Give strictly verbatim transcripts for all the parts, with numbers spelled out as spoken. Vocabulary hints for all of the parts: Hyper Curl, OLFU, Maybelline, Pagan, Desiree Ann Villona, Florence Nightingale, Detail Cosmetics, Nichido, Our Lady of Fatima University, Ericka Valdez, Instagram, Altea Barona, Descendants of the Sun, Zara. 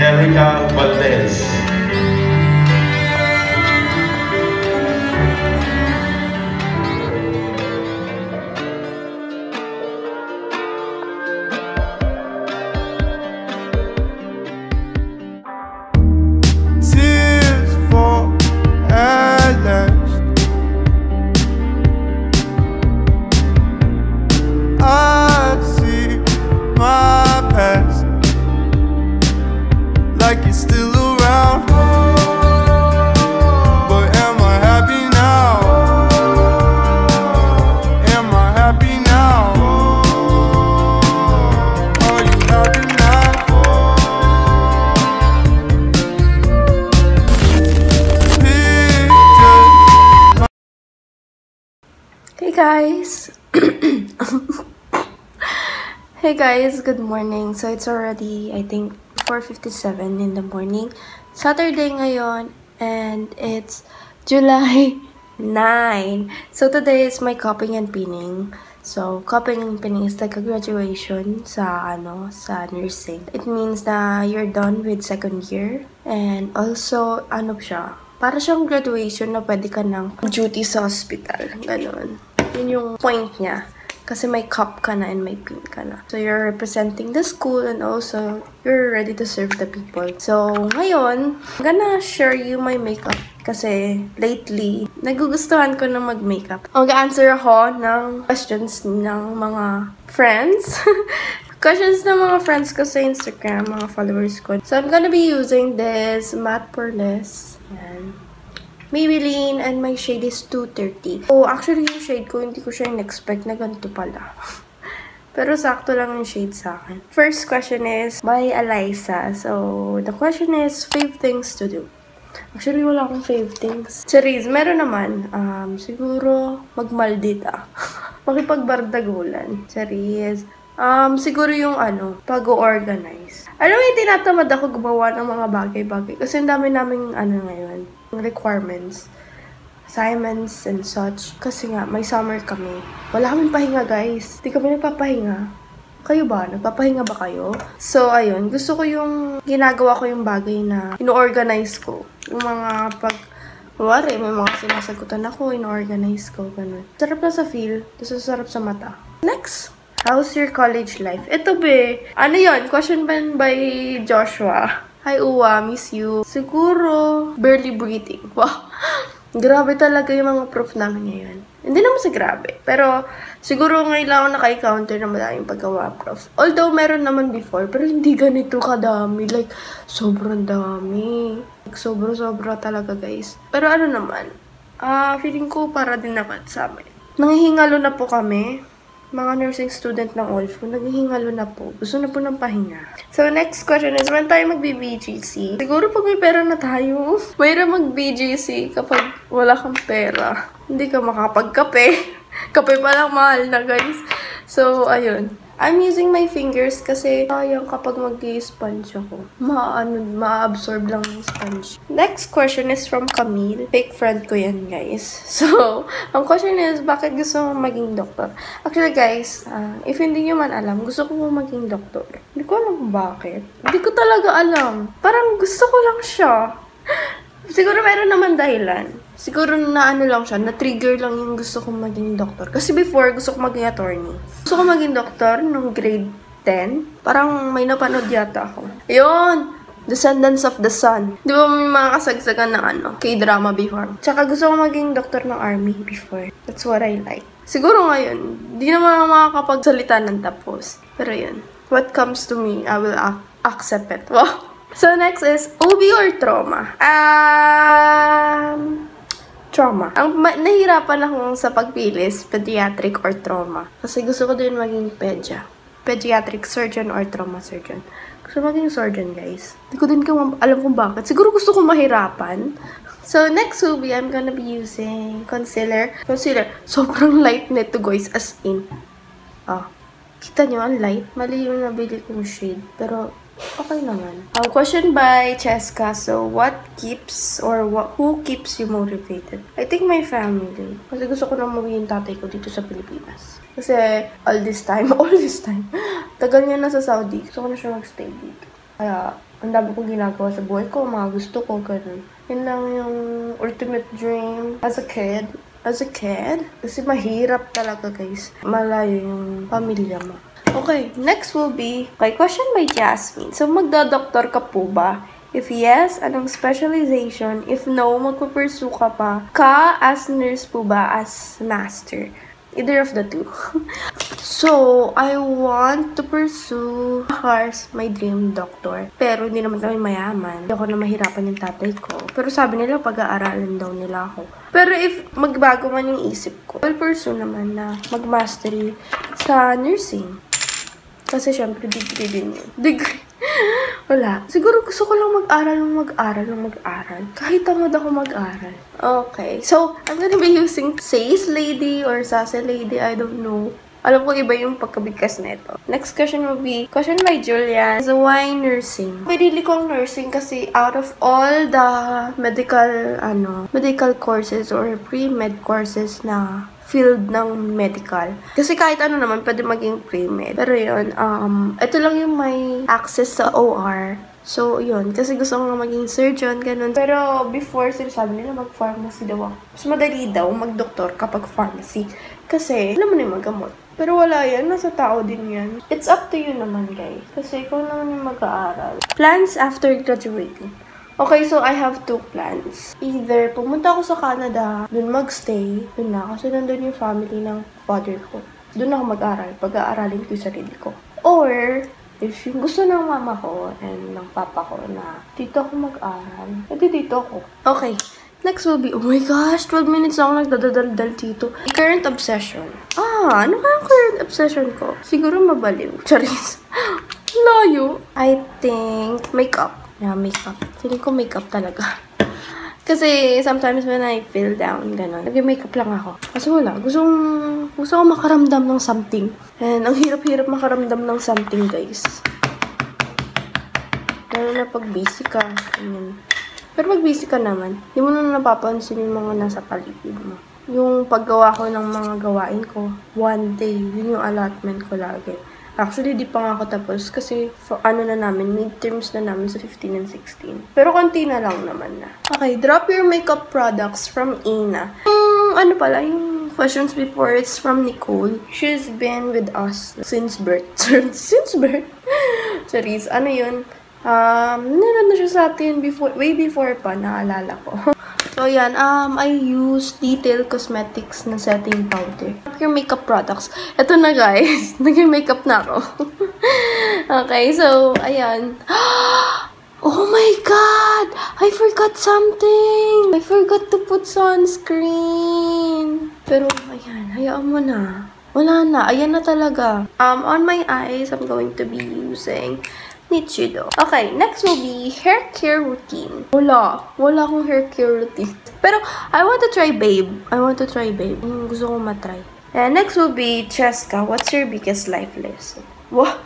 Ericka Valdez. Guys. Hey guys, good morning. So it's already, I think, four fifty-seven in the morning, Saturday ngayon, and it's July ninth. So today is my copying and pinning. So copying and pinning is like a graduation sa ano, sa nursing. It means na you're done with second year, and also ano siya, para siyang graduation na pwede ka ng duty sa hospital, ganun. Yun yung point niya. Kasi may cup ka na and may pin ka na. So, you're representing the school and also you're ready to serve the people. So, ngayon, I'm gonna share you my makeup. Kasi, lately, nagugustuhan ko na mag-makeup. Mag-answer ako ng questions ng mga friends. Questions ng mga friends ko sa Instagram, mga followers ko. So, I'm gonna be using this matte for less. Ayan. Maybelline, and my shade is two thirty. Oh, actually, yung shade ko, hindi ko siya in-expect na ganito pala. Pero sakto lang yung shade sa akin. First question is by Eliza. So, the question is, fave things to do. Actually, wala akong fave things. Series, meron naman. Um, siguro, magmaldita. Makipagbardagulan. Series. Um, siguro yung ano, pag-organize. Alam mo, yung tinatamad ako gumawa ng mga bagay-bagay. Kasi ang dami naming ano ngayon. Requirements, assignments, and such. Kasi nga, may summer kami. Wala kaming pahinga, guys. Hindi kami nagpapahinga. Kayo ba? Nagpapahinga ba kayo? So, ayun. Gusto ko yung ginagawa ko yung bagay na in-organize ko. Yung mga pag... Wari, may mga sinasagutan ako, in-organize ko. Ganun. Sarap na sa feel. Tapos sarap sa mata. Next! How's your college life? Ito, be. Ano yun? Question by Joshua. Hi, Uwa. Miss you. Siguro, barely breathing. Wow. Grabe talaga yung mga proof namin ngayon. Hindi naman sa grabe. Pero, siguro ngayon lang ako naka-encounter na madaming paggawa proof. Although, meron naman before. Pero hindi ganito kadami. Like, sobrang dami. Like, sobra-sobra talaga, guys. Pero ano naman? Ah, uh, feeling ko para din naman sa amin. Nangihingalo na po kami. Mga nursing student ng O L F, naghihingalo na po. Gusto na po ng pahinga. So, next question is, when tayo mag-B B G C? Siguro pag may pera na tayo, mayra mag-B G C kapag wala kang pera. Hindi ka makapagkape. Kape pa lang mahal na, guys. So, ayun. I'm using my fingers kasi sayang kapag mag-sponge ako. Ma-ano, ma-absorb lang yung sponge. Next question is from Camille. Fake friend ko yan, guys. So, ang question is, bakit gusto mo maging doktor? Actually, guys, uh, if hindi nyo man alam, gusto ko maging doktor. Hindi ko alam bakit. Hindi ko talaga alam. Parang gusto ko lang siya. Siguro meron naman dahilan. Siguro na ano lang siya, na-trigger lang yung gusto kong maging doctor. Kasi before, gusto kong maging attorney. Gusto kong maging doctor nung grade ten. Parang may napanood yata ako. Ayun! Descendants of the Sun. Di ba may mga kasagsagan ng ano? K-drama before. Tsaka gusto kong maging doctor ng army before. That's what I like. Siguro ngayon, di naman makakapagsalita ng tapos. Pero yun. What comes to me, I will ac accept it. Wow! So next is, O B or trauma? Um... Trauma. Ang nahirapan akong sa pagpili is pediatric or trauma. Kasi gusto ko din maging pedya. Pediatric surgeon or trauma surgeon. Gusto maging surgeon, guys. Hindi ko din alam kung bakit. Siguro gusto ko mahirapan. So, next O B, I'm gonna be using concealer. Concealer. Sobrang light neto, guys. As in. Oh. Kita nyo, ang light. Mali yung nabili kong shade. Pero... okay naman. Um, question by Cheska. So, what keeps or what, who keeps you motivated? I think my family. Kasi gusto ko na umuwi yung tatay ko dito sa Pilipinas. Kasi all this time, all this time, tagal niya na sa Saudi. Gusto ko na siya mag-stay dito. Kaya, ang dami kong ginagawa sa buhay ko, mga gusto ko, ganun. Yun lang yung ultimate dream as a kid. As a kid? Kasi mahirap talaga, guys. Malayo yung pamilya mo. Okay, next will be, okay, question by Jasmine. So, magda-doktor ka po ba? If yes, anong specialization? If no, magpupursue ka pa. Ka as nurse po ba? As master? Either of the two. So, I want to pursue Hars, my dream doctor. Pero hindi naman kami mayaman. Hindi ako na mahirapan yung tatay ko. Pero sabi nila, pag-aaralan daw nila ako. Pero if magbago man yung isip ko, I'll pursue naman na mag-mastery sa nursing. Kasi syempre, degree din yun. Degree. Wala. Siguro gusto ko lang mag-aral ng mag-aral ng mag-aral. Kahit tamad ako mag-aral. Okay. So, I'm gonna be using Says Lady or Sase Lady. I don't know. Alam ko iba yung pagkabigkas na ito. Next question will be, question by Julian. So, why nursing? Pinili kong nursing kasi out of all the medical, ano, medical courses or pre-med courses na field ng medical. Kasi kahit ano naman, pwede maging pre-med. Pero yun, um, ito lang yung may access sa O R. So, yun. Kasi gusto ko nga maging surgeon, ganun. Pero before, sinasabi nila mag-pharmacy daw ako. Mas madali daw mag-doktor kapag pharmacy. Kasi, alam mo na yung magamot. Pero wala yan. Nasa tao din yan. It's up to you naman, guys. Kasi ikaw naman yung mag-aaral. Plans after graduating. Okay, so I have two plans. Either pumunta ako sa Canada, dun magstay, dun na, kasi nandun yung family ng father ko. Dun ako mag-aral, pag-aaralin ko yung sarili ko. Or, if yung gusto ng mama ko and ng papa ko na dito ako mag-aral, edi dito ako. Okay, next will be, oh my gosh, twelve minutes ako nagdadadaldal dito. Current obsession. Ah, ano kaya current obsession ko? Siguro mabaliw. Charis. Layo. I think makeup. Yeah, makeup. Feeling ko makeup talaga. Kasi sometimes when I feel down, gano'n. Nag-makeup lang ako. Kasi wala. Gusto ko makaramdam ng something. And ang hirap-hirap makaramdam ng something, guys. Lalo na pag busy ka. Ganyan. Pero pag busy ka naman, hindi mo na napapansin yung mga nasa paligid mo. Yung paggawa ko ng mga gawain ko, one day, yun yung allotment ko lagi. Actually, di pa nga ako tapos kasi for, ano na namin, midterms na namin sa fifteen and sixteen. Pero konti na lang naman na. Okay, drop your makeup products from Ina. Yung ano pala, yung questions before, it's from Nicole. She's been with us since birth. Since birth? Charis, ano yun? Um, nanonood na siya sa atin before, way before pa, naalala ko. So, yan. Um, I use Detail Cosmetics na setting powder. Your makeup products. Ito na, guys. Nag-makeup na ako. Okay, so, ayan. Oh my God! I forgot something! I forgot to put sunscreen! Pero, ayan. Hayaan mo na. Wala na. Ayan na talaga. Um, on my eyes, I'm going to be using Nichido. Okay, next will be hair care routine. Wala. Wala akong hair care routine. Pero, I want to try, babe. I want to try, babe. Mm, gusto ko matry. And next will be Cheska. What's your biggest life lesson? Wah!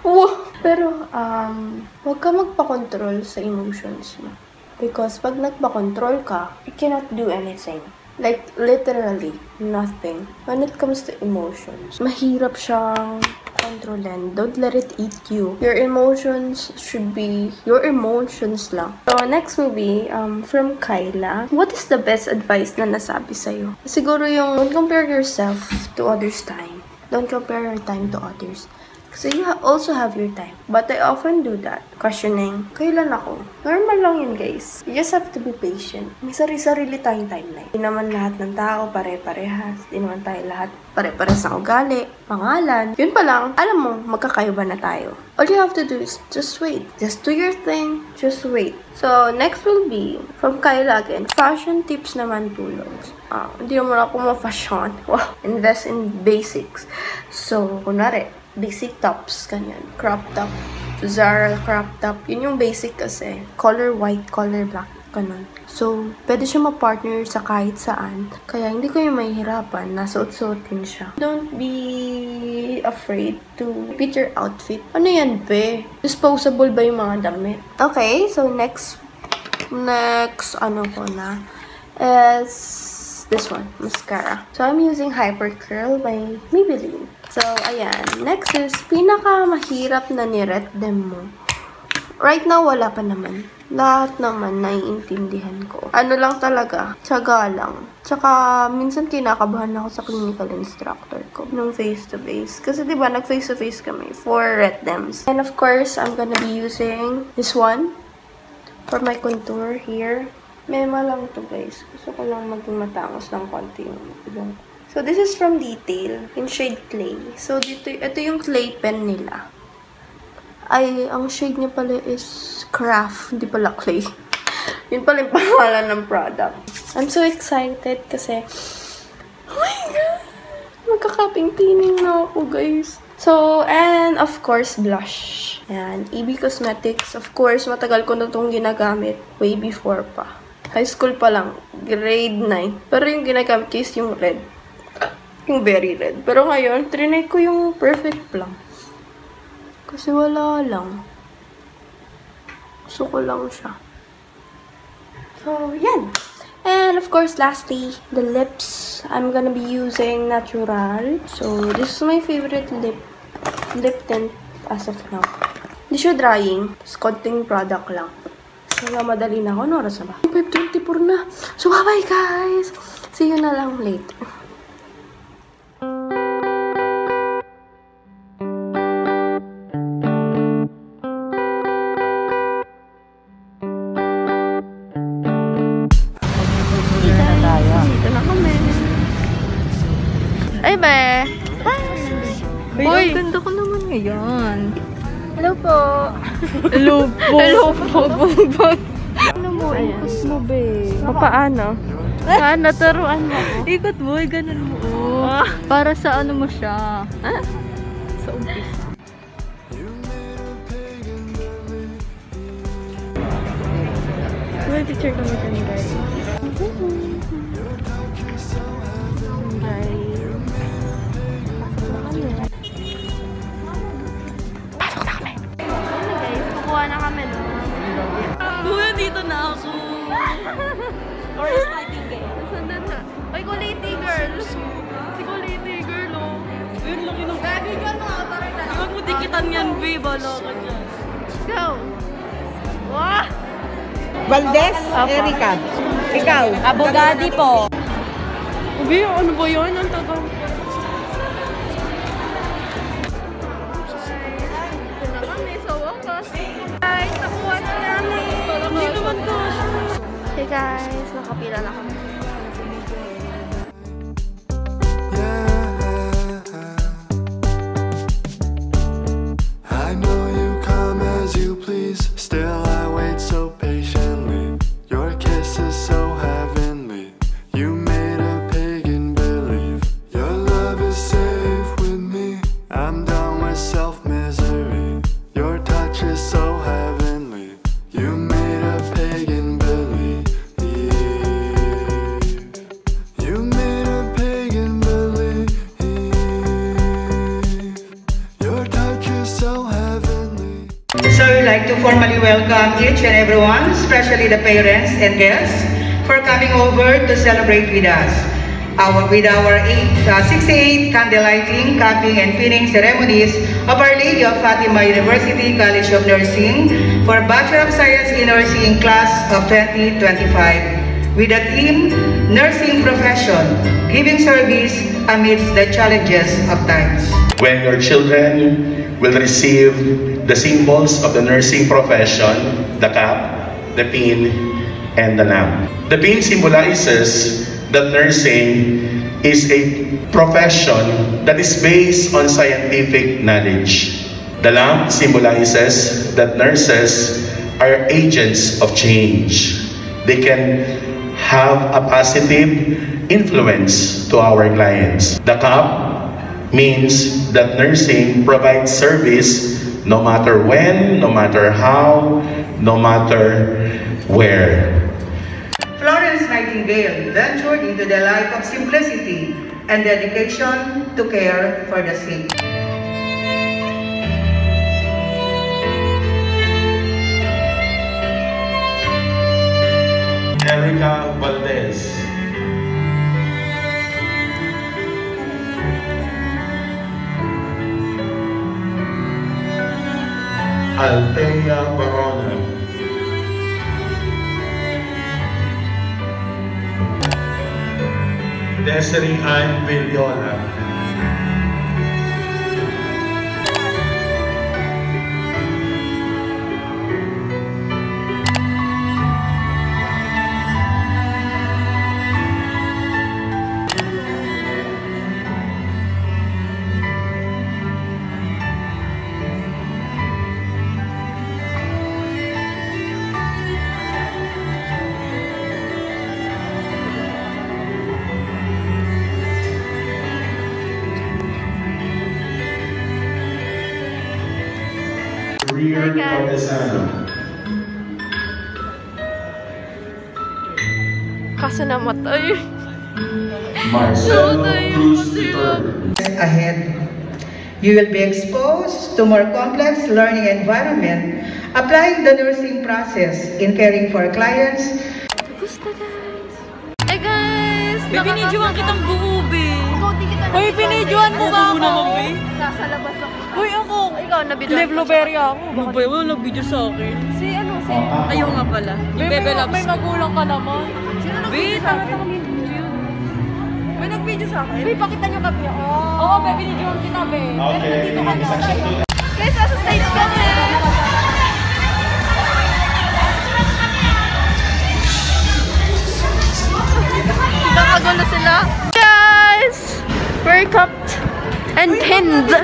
Wah! Pero, um, huwag ka magpa-control sa emotions mo. Because pag nagpa-control ka, you cannot do anything. Like, literally, nothing. When it comes to emotions, mahirap siyang control and don't let it eat you. Your emotions should be your emotions lang. So, next will be um, from Kyla. What is the best advice na nasabi sa'yo? Siguro yung don't compare yourself to others' time. Don't compare your time to others. Kasi you ha also have your time. But I often do that. Questioning, kailan ako? Normal lang yun, guys. You just have to be patient. May sarili-sarili tayong timeline. Hindi naman lahat ng tao pare-parehas. Hindi naman tayo lahat pare-parehas ng ugali, pangalan. Yun pa lang, alam mo, magkakaiba na tayo. All you have to do is just wait. Just do your thing. Just wait. So, next will be from Kyla again. Fashion tips naman tulog. Ah, hindi naman ako ma-fashion. Wow. Invest in basics. So, kunwari, basic tops, ganyan. Crop top. Zara crop top. Yun yung basic kasi. Color white, color black. Ganun. So, pwede siya ma-partner sa kahit saan. Kaya hindi ko yung mahihirapan. Nasuot-suotin siya. Don't be afraid to fit your outfit. Ano yan, be? Disposable ba yung mga damit? Okay, so next. Next, ano ko na? Is this one, mascara. So, I'm using Hyper Curl by Maybelline. So, ayan. Next is, pinaka mahirap na ni-ret dem mo. Right now, wala pa naman. Lahat naman naiintindihan ko. Ano lang talaga, tiyaga lang. Tsaka, minsan kinakabahan ako sa clinical instructor ko nung face-to-face. Kasi diba, nag-face-to-face kami for red dems. And of course, I'm gonna be using this one for my contour here. Mema lang to guys. Gusto ko lang maging matangos ng konti yung ilong. So, this is from Detail in shade Clay. So, dito, ito yung clay pen nila. Ay, ang shade niya pala is Craft. Hindi pala Clay. Yun pala yung pangalan ng product. I'm so excited kasi, oh my God! Magkakaping-tining na ako, guys. So, and of course, blush. Ayan, E B Cosmetics. Of course, matagal ko na itong ginagamit. Way before pa. High school pa lang. grade nine. Pero yung ginagamit ko is yung red. Yung very red. Pero ngayon, trinay ko yung perfect plum. Kasi wala lang. Gusto ko lang siya. So, yan. And of course, lastly, the lips. I'm gonna be using Natural. So, this is my favorite lip lip tint as of now. Hindi siya drying. Tapos, konting product lang. So, madali na ako. Ano oras na ba? five twenty-four na. So, bye-bye, guys! See you na lang later. Hello po. Hello po. Ano mo? Ikot mo, be. Papaano? Paano? Turuan mo. Ikot mo. Ganun mo. Oh. Para sa ano mo siya. Ha? Sa umpis. May picture kami kami, guys. Bye. Dito na ako. Or is Nightingale? Sandan na. Ay, kuliti girl. Si kuliti girl, oh. Ayun, laki ng... Gabi ka na. Huwag mo dikitan yan, babe. Wala ka dyan. Go. Wah! Valdez, Ericka. Ikaw. Abogadi po. Ubi, ano ba yun? Ang tagang... Hey guys, nakapila na kami. I know you come as you please, still I wait so patiently. Your kiss is so heavenly. You made a pagan believe. Your love is safe with me. I'm down with self-misery. Your touch is so heavenly. You made a pagan formally welcome each and everyone, especially the parents and guests, for coming over to celebrate with us. Our, with our eight, uh, sixty-eight candle lighting, cupping, and pinning ceremonies of Our Lady of Fatima University College of Nursing for Bachelor of Science in Nursing class of twenty twenty-five, with the theme, Nursing Profession, Giving Service Amidst the Challenges of Times. When your children will receive the symbols of the nursing profession, the cap, the pin, and the lamp. The pin symbolizes that nursing is a profession that is based on scientific knowledge. The lamp symbolizes that nurses are agents of change. They can have a positive influence to our clients. The cap means that nursing provides service no matter when, no matter how, no matter where. Florence Nightingale ventured into the life of simplicity and dedication to care for the sick. Ericka Valdez. Altea Barona. Desiree Ann Villona. Kaso namatay. Namatay yung sila. Ahead, you will be exposed to more complex learning environment, applying the nursing process in caring for clients. Gusto guys. Hey guys! May binidyoan kitang buo, be. Uy, binidyoan mo ba ako? Nasa labas ako. Uy, ako. Ikaw, nabidyoan. Developeria ako. Mabay, wala video sa akin. Si ano, si? Ayaw nga pala. May magulang ka naman. Babe, sana ito kami video. May nag-video sa akin? Babe, pakita niyo kami ako. Oo, babe, binidyoan kita, babe. Okay. Guys, nasa stage kami. Nakagulo sila. Guys! We're cupped and pinned.